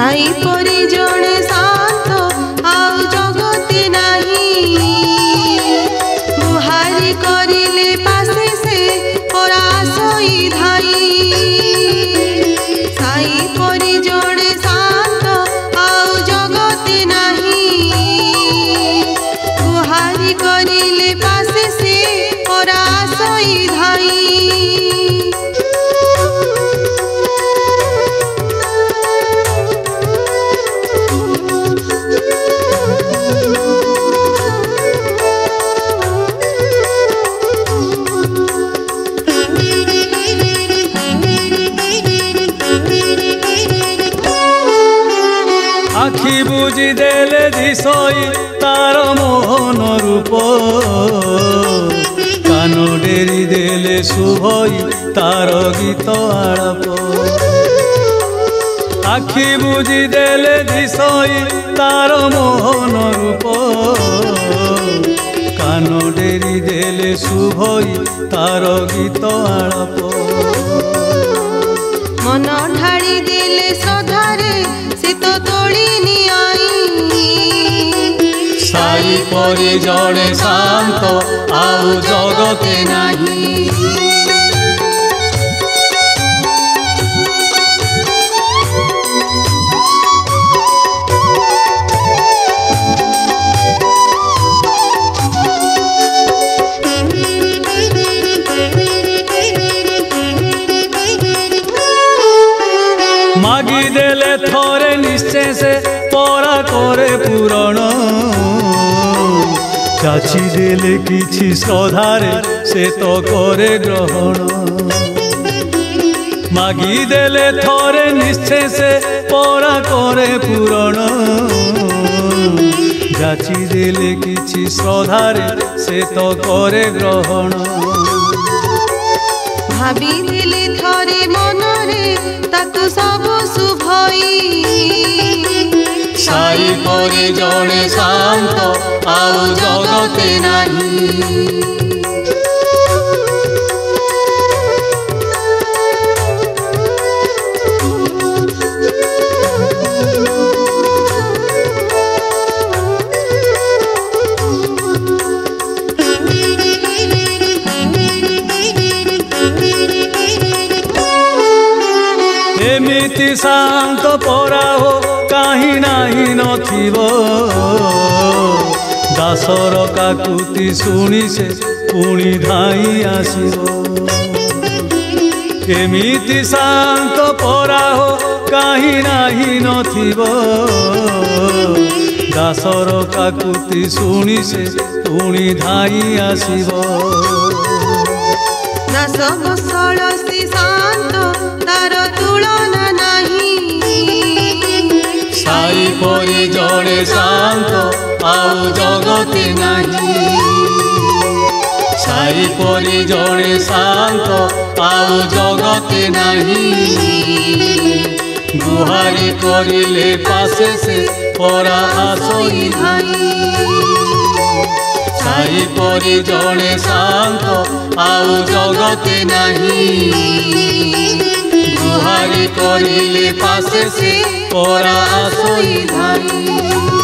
साई परिजन साथ आउ जगते नाही बुहारी करिले पासे से ओरा सोई धाई साई परिजन साथ आउ जगते नाही बुहारी करिले पासे से ओरा सोई धाई। आखि बुझी देले दिसई तार मोहन रूप कान डेरी देले सुभई तार गीत आलाप आखि बुझी देले दिसई तार मोहन रूप कान डेरी देले सुभई तार गीत आलाप मन ढाड़ी देले सधारे साई परिजन शांत आउ जगते नाही मागी देले थोरे निश्चय से परा करे पूरण चाची देले किछि श्रद्धारे से तो करे ग्रहण मागी देले थोरे निश्चय से परा करे पूरण चाची देले किछि श्रद्धारे से तो करे ग्रहण भाभी देले थोरे मनरे ताकु सब सुभई साई परिजन शांत आउ जगते नाही। एमिति शांत परा हो कहीं नहीं नथिबो दासर काकुति सुनी से पुणी धाई आसिबो एमिति शांत परा हो कहीं नहीं नथिबो दासर काकुति सुनी से पुणी धाई आसिबो साई परिजन शांत आउ जगते नाही साई परिजन शांत आउ जगते नाही गुहारी करिले पासे से परा सोई धाई साई परिजन शांत आउ जगते नाही गुहारी करिले पासे से परा सोई धाई।